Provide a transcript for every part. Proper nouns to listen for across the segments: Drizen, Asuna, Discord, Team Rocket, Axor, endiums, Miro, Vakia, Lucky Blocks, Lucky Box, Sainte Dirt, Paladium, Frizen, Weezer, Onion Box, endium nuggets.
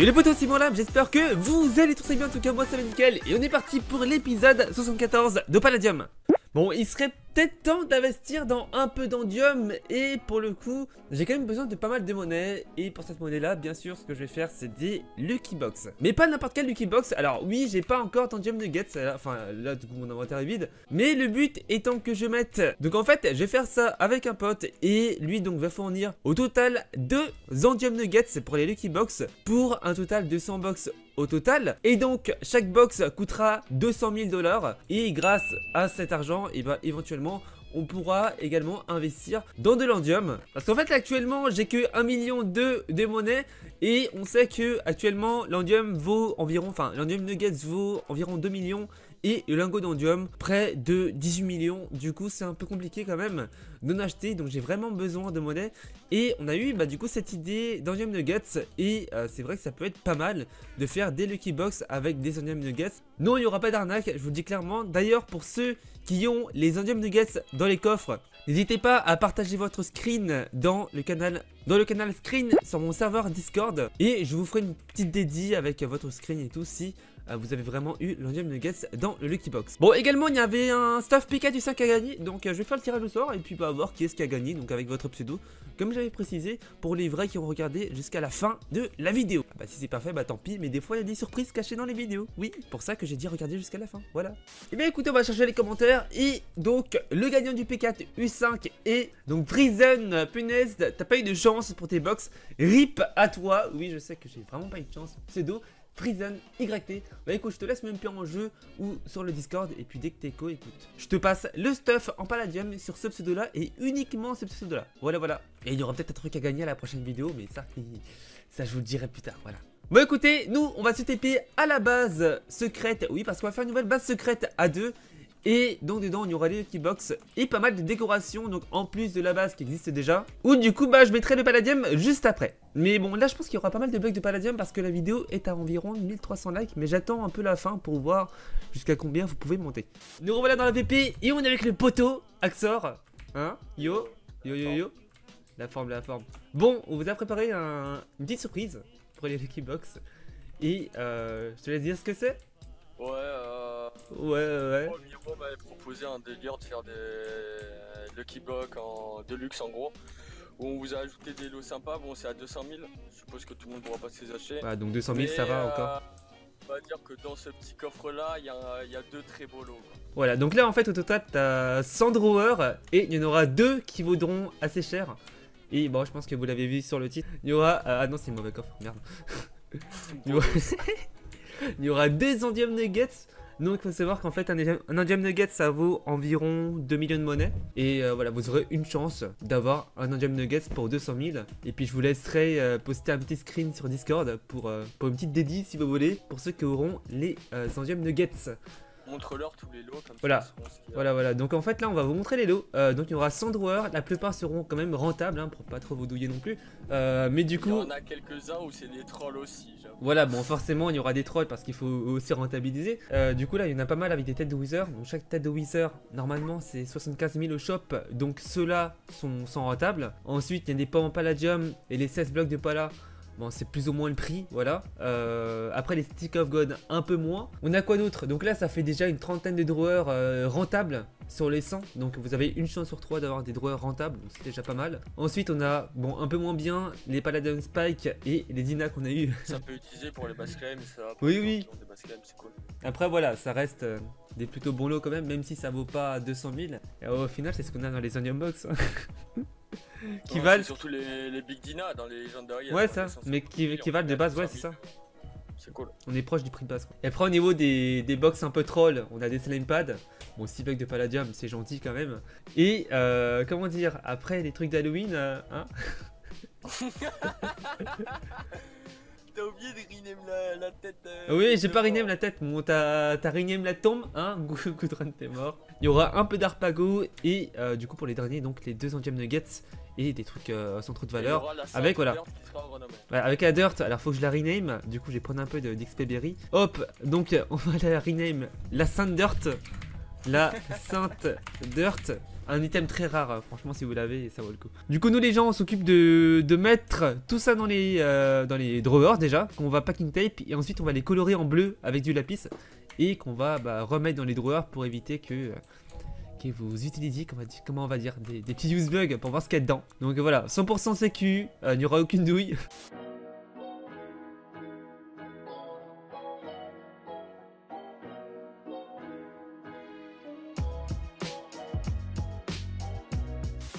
Yo les potos, c'est moi là, j'espère que vous allez tous bien, en tout cas moi ça va nickel. Et on est parti pour l'épisode 74 de Paladium. Bon, il serait peut-être temps d'investir dans un peu d'endium et pour le coup, j'ai quand même besoin de pas mal de monnaie. Et pour cette monnaie là, bien sûr, ce que je vais faire, c'est des Lucky Box. Mais pas n'importe quel Lucky Box. Alors oui, j'ai pas encore d'endium nuggets, enfin là du coup mon inventaire est vide. Mais le but étant que je mette... Donc en fait, je vais faire ça avec un pote et lui donc va fournir au total 2 endium nuggets pour les Lucky Box pour un total de 100 box au total. Et donc chaque box coûtera 200 000 $. Et grâce à cet argent, et bah éventuellement on pourra également investir dans de l'endium. Parce qu'en fait actuellement j'ai que 1 million de monnaie. Et on sait que actuellement l'endium vaut environ, enfin l'endium nuggets vaut environ 2 millions et le lingot d'endium près de 18 millions. Du coup c'est un peu compliqué quand même d'en acheter, donc j'ai vraiment besoin de monnaie. Et on a eu bah du coup cette idée d'endium nuggets. Et c'est vrai que ça peut être pas mal de faire des lucky box avec des endium nuggets. Non, il n'y aura pas d'arnaque, je vous le dis clairement. D'ailleurs pour ceux qui ont les endium nuggets dans les coffres, n'hésitez pas à partager votre screen dans le canal screen sur mon serveur Discord. Et je vous ferai une petite dédie avec votre screen et tout si vous avez vraiment eu l'endium nuggets dans le Lucky Box. Bon, également il y avait un stuff PK du 5 à gagner. Donc je vais faire le tirage au sort et puis bah, voir qui est-ce qui a gagné. Donc avec votre pseudo, comme j'avais précisé, pour les vrais qui ont regardé jusqu'à la fin de la vidéo. Bah si c'est pas fait, bah tant pis. Mais des fois il y a des surprises cachées dans les vidéos. Oui, pour ça que j'ai dit regardez jusqu'à la fin, voilà. Et bien écoutez, on va chercher les commentaires. Et donc le gagnant du P4 U5 est donc Drizen. Punaise, t'as pas eu de chance pour tes box, RIP à toi. Oui, je sais que j'ai vraiment pas eu de chance. Pseudo Frizen YT. Bah écoute, je te laisse même plus en jeu ou sur le Discord. Et puis dès que t'es co, écoute, je te passe le stuff en Paladium sur ce pseudo là et uniquement ce pseudo là. Voilà, voilà. Et il y aura peut-être un truc à gagner à la prochaine vidéo, mais ça je vous le dirai plus tard. Voilà. Bon écoutez, nous on va se TP à la base secrète. Oui, parce qu'on va faire une nouvelle base secrète à 2. Et donc dedans il y aura des lucky box et pas mal de décorations, donc en plus de la base qui existe déjà. Ou du coup bah je mettrai le Paladium juste après. Mais bon là je pense qu'il y aura pas mal de blocs de Paladium parce que la vidéo est à environ 1300 likes. Mais j'attends un peu la fin pour voir jusqu'à combien vous pouvez monter. Nous revoilà dans la VP et on est avec le poteau Axor. Hein, yo, yo yo yo. La forme, la forme. Bon, on vous a préparé une petite surprise pour les lucky box. Et je te laisse dire ce que c'est. Ouais, ouais. Miro m'avait proposé un délire de faire des Lucky Box en Deluxe en gros, où on vous a ajouté des lots sympas. Bon, c'est à 200 000, je suppose que tout le monde pourra pas se les acheter. Ah, donc 200 000, mais ça va encore. On va dire que dans ce petit coffre là, il y a 2 très beaux lots. Quoi. Voilà, donc là en fait, au total, t'as 100 drawers et il y en aura 2 qui vaudront assez cher. Et bon, je pense que vous l'avez vu sur le titre. Il y aura. Ah non, c'est le mauvais coffre, merde. Il y aura des endium nuggets. Donc il faut savoir qu'en fait un endium nugget ça vaut environ 2 millions de monnaie. Et voilà, vous aurez une chance d'avoir un endium nuggets pour 200 000. Et puis je vous laisserai poster un petit screen sur Discord pour une petite dédie si vous voulez, pour ceux qui auront les endium nuggets. Montre-leur tous les lots comme voilà. Ça, voilà. Donc en fait là on va vous montrer les lots. Donc il y aura 100 drawers, la plupart seront quand même rentables hein, pour pas trop vous douiller non plus. Mais du coup... Il y en a quelques-uns où c'est des trolls aussi. Voilà, bon forcément il y aura des trolls parce qu'il faut aussi rentabiliser. Du coup là il y en a pas mal avec des têtes de Weezer. Donc chaque tête de Weezer normalement c'est 75 000 au shop. Donc ceux-là sont rentables. Ensuite il y a des pas en Paladium et les 16 blocs de Pala. Bon, c'est plus ou moins le prix, voilà. Après les Stick of God, un peu moins. On a quoi d'autre? Donc là, ça fait déjà une trentaine de drawers rentables sur les 100. Donc vous avez une chance sur 3 d'avoir des drawers rentables, donc c'est déjà pas mal. Ensuite, on a, bon, un peu moins bien, les Paladium Spike et les Dina qu'on a eu. Ça peut utiliser pour les bass claims, ça. Oui. Pour les bass claims, c'est cool. Après, voilà, ça reste des plutôt bons lots quand même si ça vaut pas 200 000. Et au final, c'est ce qu'on a dans les Onion Box. Qui ouais, valent surtout les Big Dina dans les Legendary. Ouais, ça, mais qui valent de base, ouais, c'est ça. C'est cool. On est proche du prix de base. Quoi. Et après, au niveau des box un peu troll, on a des slime pads. Bon, 6 bucks de Paladium, c'est gentil quand même. Et comment dire, après les trucs d'Halloween, hein. T'as oublié de rinem la tête. Oui, j'ai pas rinem la tête, bon, t'as rinem la tombe, hein, Goudron, t'es mort. Il y aura un peu d'Arpago et du coup pour les derniers, donc les 2 endium nuggets et des trucs sans trop de valeur. Avec voilà. Avec la dirt, alors faut que je la rename, du coup j'ai pris un peu d'XP Berry. Hop, donc on va la rename la Sainte Dirt. la Sainte Dirt. Un item très rare, franchement, si vous l'avez, ça vaut le coup. Du coup, nous les gens, on s'occupe de mettre tout ça dans les drawers déjà, qu'on va packing tape et ensuite on va les colorer en bleu avec du lapis et qu'on va remettre dans les drawers pour éviter que vous utilisiez, comment on va dire, des petits use bugs pour voir ce qu'il y a dedans. Donc voilà, 100% sécu, il n'y aura aucune douille.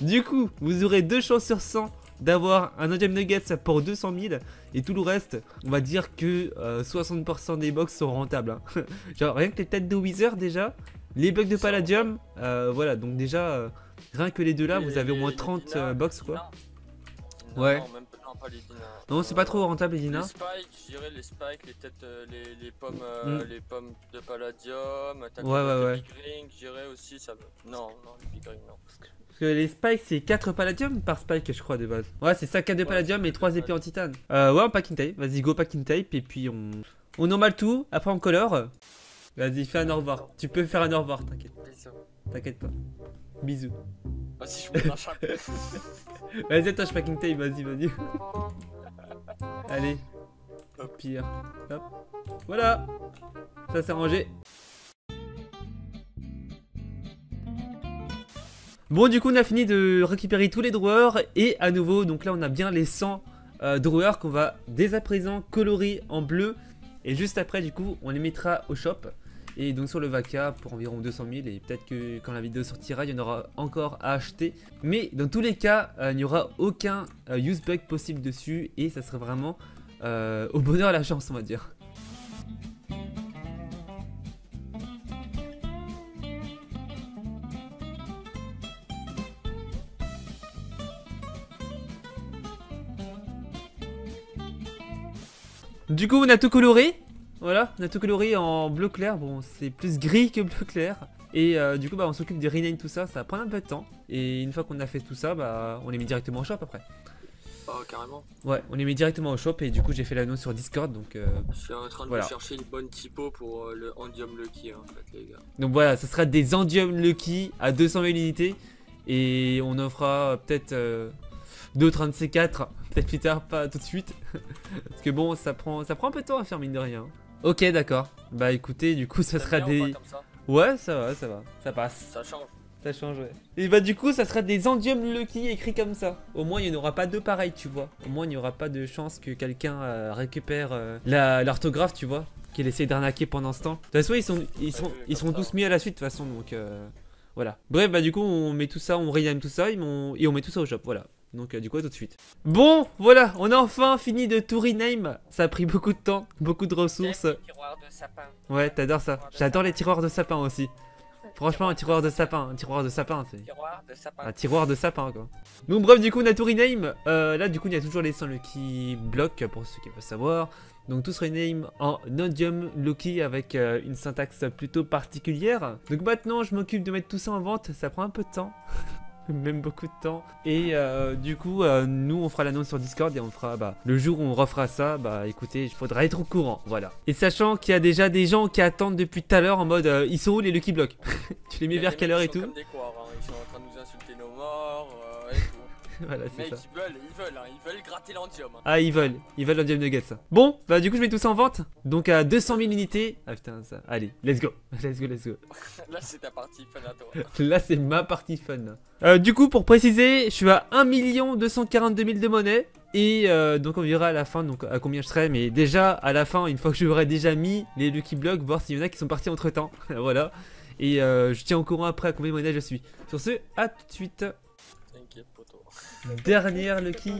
Du coup, vous aurez 2 chances sur 100 d'avoir un endium nuggets pour 200 000 et tout le reste, on va dire que 60% des box sont rentables. Hein. Genre rien que les têtes de Weezer déjà, les bugs de Paladium, voilà, donc déjà rien que les deux là, vous avez au moins 30 box quoi. Non, ouais. Non, même pas, non, pas les dinas. Non, c'est pas trop rentable les dinas. Les spikes, je dirais les spikes, les têtes, les pommes, les pommes de Paladium, ouais. Les big rings, je dirais aussi ça. Non, non, les big rings non. Parce que les spikes c'est 4 Paladium par spike je crois de base. Ouais, c'est 5 de Paladium et 3 épées en titane. Ouais, on packing tape, vas-y go packing tape et puis on normale tout, après on colore. Vas-y, fais un au revoir. Tu peux faire un au revoir, t'inquiète. T'inquiète pas. Bisous. Vas-y, je prends un chat. Vas-y, attends, je packing tape, vas-y. Allez. Au pire. Hop. Voilà. Ça c'est rangé. Bon, du coup, on a fini de récupérer tous les drawers. Et à nouveau, donc là, on a bien les 100 drawers qu'on va dès à présent colorer en bleu. Et juste après, du coup, on les mettra au shop. Et donc sur le Vakia pour environ 200 000 et peut-être que quand la vidéo sortira il y en aura encore à acheter. Mais dans tous les cas il n'y aura aucun use bug possible dessus et ça serait vraiment au bonheur à la chance on va dire. Du coup on a tout coloré. Voilà, on a tout coloré en bleu clair, bon c'est plus gris que bleu clair. Et du coup on s'occupe de rename tout ça, ça prend un peu de temps. Et une fois qu'on a fait tout ça, on les met directement au shop après. Oh carrément. Ouais, on les met directement au shop et du coup j'ai fait l'annonce sur Discord donc je suis en train de chercher une bonne typo pour le endium lucky en fait les gars. Donc voilà, ça sera des endium lucky à 200 000 unités. Et on en fera peut-être 2,34, peut-être plus tard, pas tout de suite. Parce que bon ça prend un peu de temps à faire mine de rien. Ok d'accord, bah écoutez du coup ça sera des... Ouais ça va, ça passe. Ça change ouais. Et bah du coup ça sera des endium lucky écrits comme ça. Au moins il n'y en aura pas deux pareils tu vois. Au moins il n'y aura pas de chance que quelqu'un récupère l'orthographe tu vois. Qu'il essaie d'arnaquer pendant ce temps. De toute façon ils seront tous mis à la suite de toute façon donc voilà. Bref bah du coup on met tout ça, on rename tout ça et on met tout ça au shop voilà. Donc du coup à tout de suite. Bon voilà on a enfin fini de tout rename. Ça a pris beaucoup de temps, beaucoup de ressources. Ouais t'adores ça. J'adore les tiroirs de sapin aussi. Franchement un tiroir de sapin c'est... Un tiroir de sapin quoi. Donc bref du coup on a tout rename. Là du coup il y a toujours les 100 lucky blocs pour ceux qui veulent savoir. Donc tous rename en endium lucky avec une syntaxe plutôt particulière. Donc maintenant je m'occupe de mettre tout ça en vente. Ça prend un peu de temps. Même beaucoup de temps. Et du coup nous on fera l'annonce sur Discord. Et on fera le jour où on refera ça. Écoutez il faudra être au courant. Voilà. Et sachant qu'il y a déjà des gens qui attendent depuis tout à l'heure. En mode ils sont où les lucky blocks? Tu les mets vers quelle heure et tout comme des coires, hein. Ils sont en train de nous insulter nos morts et tout. Voilà c'est ça. Ils veulent gratter l'endium hein. Ah ils veulent l'endium nuggets. Bon du coup je mets tout ça en vente. Donc à 200 000 unités. Ah putain ça. Allez let's go. Là c'est ta partie fun à toi. Là c'est ma partie fun. Du coup pour préciser je suis à 1 242 000 de monnaie. Et donc on verra à la fin donc à combien je serai. Mais déjà à la fin une fois que je aurai déjà mis les lucky blocks, voir s'il y en a qui sont partis entre temps. Voilà. Et je tiens au courant après à combien de monnaie je suis. Sur ce à tout de suite. T'inquiète poto. Dernière lucky.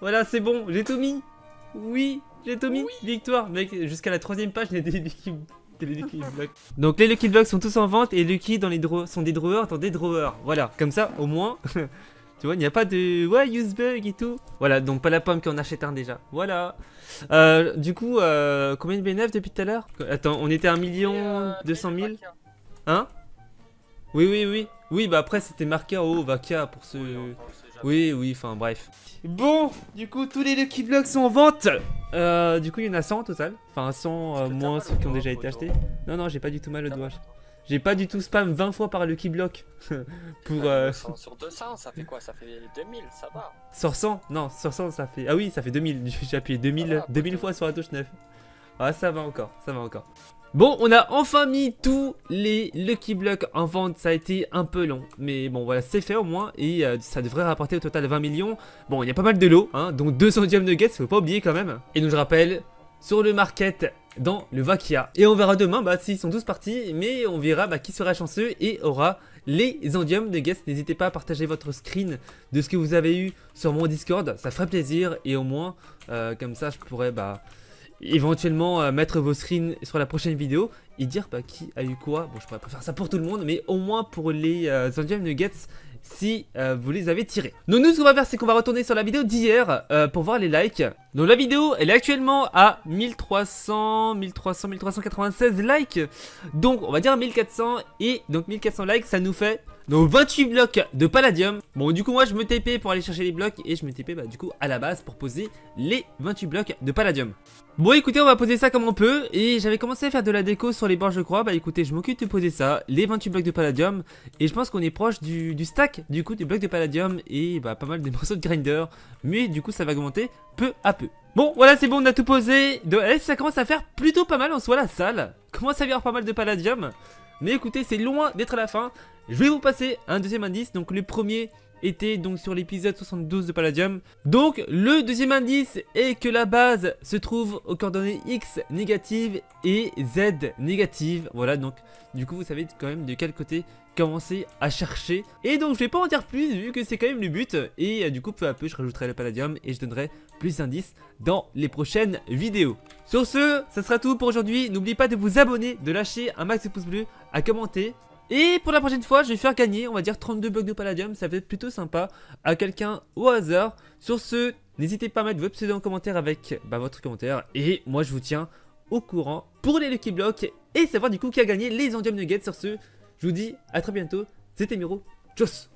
Voilà c'est bon j'ai tout mis. Oui j'ai tout mis oui. Victoire mec jusqu'à la 3e page j'ai des lucky. Les lucky blocks. Donc les lucky blocks sont tous en vente et lucky dans les sont des drawers dans des drawers. Voilà, comme ça au moins, tu vois, il n'y a pas de ouais use bug et tout. Voilà, donc pas la pomme qui en achète un déjà. Voilà. Du coup, combien de bénéfices depuis tout à l'heure? Attends, on était à 1 200 000. Hein? Oui. Oui, après c'était marqué en haut Vakia pour ce. Oui, Oui, enfin bref. Bon, du coup, tous les Lucky Blocks sont en vente. Du coup, il y en a 100 au total. Enfin, 100 moins ceux qui ont déjà été achetés. Non, non, j'ai pas du tout mal au doigt. J'ai pas du tout spam 20 fois par Lucky Block. Pour, sur 200, ça fait quoi? Ça fait 2000, ça va. Sur 100? Non, sur 100, ça fait... Ah oui, ça fait 2000. J'ai appuyé 2000 fois sur la touche 9. Ah, ça va encore, ça va encore. Bon, on a enfin mis tous les Lucky Blocks en vente, ça a été un peu long. Mais bon, voilà, c'est fait au moins et ça devrait rapporter au total 20 millions. Bon, il y a pas mal de lots, hein, donc 200 endium nuggets, faut pas oublier quand même. Et donc je rappelle, sur le market, dans le Vakia. Et on verra demain, bah, s'ils sont tous partis, mais on verra bah, qui sera chanceux et aura les endium nuggets. N'hésitez pas à partager votre screen de ce que vous avez eu sur mon Discord, ça ferait plaisir. Et au moins, comme ça, je pourrais... Bah, éventuellement mettre vos screens sur la prochaine vidéo et dire bah, qui a eu quoi. Bon, je pourrais pas faire ça pour tout le monde, mais au moins pour les endium nuggets si vous les avez tirés. Donc nous, ce qu'on va faire, c'est qu'on va retourner sur la vidéo d'hier pour voir les likes. Donc la vidéo, elle est actuellement à 1396 likes. Donc on va dire 1400 et donc 1400 likes, ça nous fait... Donc 28 blocs de Paladium. Bon, du coup moi je me TP pour aller chercher les blocs. Et je me TP bah, du coup à la base pour poser les 28 blocs de Paladium. Bon, écoutez, on va poser ça comme on peut. Et j'avais commencé à faire de la déco sur les bords, je crois. Bah écoutez, je m'occupe de poser ça, les 28 blocs de Paladium. Et je pense qu'on est proche du stack du coup des blocs de Paladium. Et bah pas mal des morceaux de grinder. Mais du coup ça va augmenter peu à peu. Bon voilà, c'est bon, on a tout posé. Donc allez, ça commence à faire plutôt pas mal en soi, la salle commence à y avoir pas mal de Paladium. Mais écoutez, c'est loin d'être à la fin. Je vais vous passer un deuxième indice. Donc le premier était donc sur l'épisode 72 de Paladium. Donc le deuxième indice est que la base se trouve aux coordonnées X négatives et Z négatives. Voilà, donc du coup vous savez quand même de quel côté commencer à chercher. Et donc je vais pas en dire plus vu que c'est quand même le but. Et du coup peu à peu je rajouterai le Paladium et je donnerai plus d'indices dans les prochaines vidéos. Sur ce, ça sera tout pour aujourd'hui. N'oubliez pas de vous abonner, de lâcher un max de pouces bleus, à commenter. Et pour la prochaine fois, je vais faire gagner, on va dire 32 blocs de Paladium, ça va être plutôt sympa, à quelqu'un au hasard. Sur ce, n'hésitez pas à mettre vos pseudos en commentaire avec bah, votre commentaire. Et moi, je vous tiens au courant pour les Lucky Blocks et savoir du coup qui a gagné les endium nuggets. Sur ce, je vous dis à très bientôt, c'était Miro, tchuss.